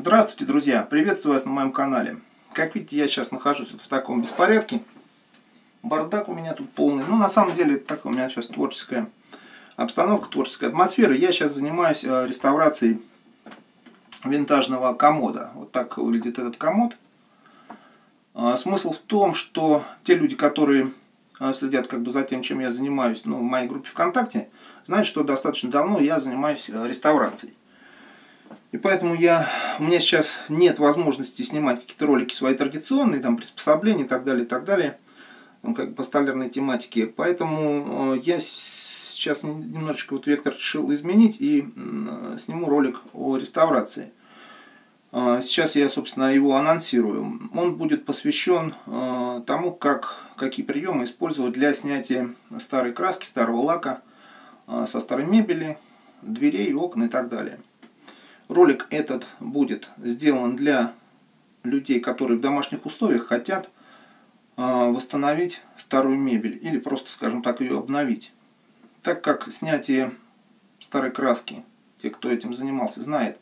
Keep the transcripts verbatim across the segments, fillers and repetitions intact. Здравствуйте, друзья! Приветствую вас на моем канале. Как видите, я сейчас нахожусь вот в таком беспорядке. Бардак у меня тут полный. Ну, на самом деле, так у меня сейчас творческая обстановка, творческая атмосфера. Я сейчас занимаюсь реставрацией винтажного комода. Вот так выглядит этот комод. Смысл в том, что те люди, которые следят как бы за тем, чем я занимаюсь, ну, в моей группе ВКонтакте, знают, что достаточно давно я занимаюсь реставрацией. И поэтому я, у меня сейчас нет возможности снимать какие-то ролики свои традиционные, там, приспособления и так далее, и так далее, как бы по столярной тематике. Поэтому я сейчас немножечко вот вектор решил изменить и сниму ролик о реставрации. Сейчас я, собственно, его анонсирую. Он будет посвящен тому, как, какие приемы использовать для снятия старой краски, старого лака со старой мебели, дверей, окон и так далее. Ролик этот будет сделан для людей, которые в домашних условиях хотят восстановить старую мебель или просто, скажем так, ее обновить. Так как снятие старой краски, те, кто этим занимался, знает,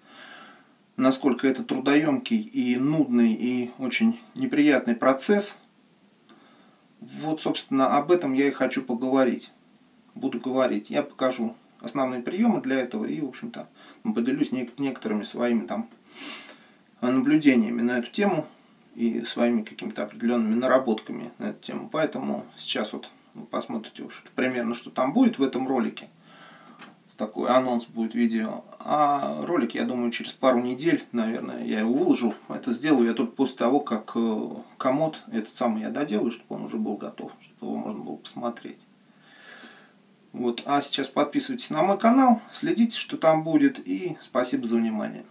насколько это трудоемкий и нудный и очень неприятный процесс. Вот, собственно, об этом я и хочу поговорить. Буду говорить. Я покажу основные приемы для этого и, в общем-то, поделюсь некоторыми своими там наблюдениями на эту тему и своими какими-то определенными наработками на эту тему. Поэтому сейчас вот вы посмотрите примерно, что там будет в этом ролике. Такой анонс будет видео. А ролик, я думаю, через пару недель, наверное, я его выложу. Это сделаю я только после того, как комод этот самый я доделаю, чтобы он уже был готов, чтобы его можно было посмотреть. Вот. А сейчас подписывайтесь на мой канал, следите, что там будет, и спасибо за внимание.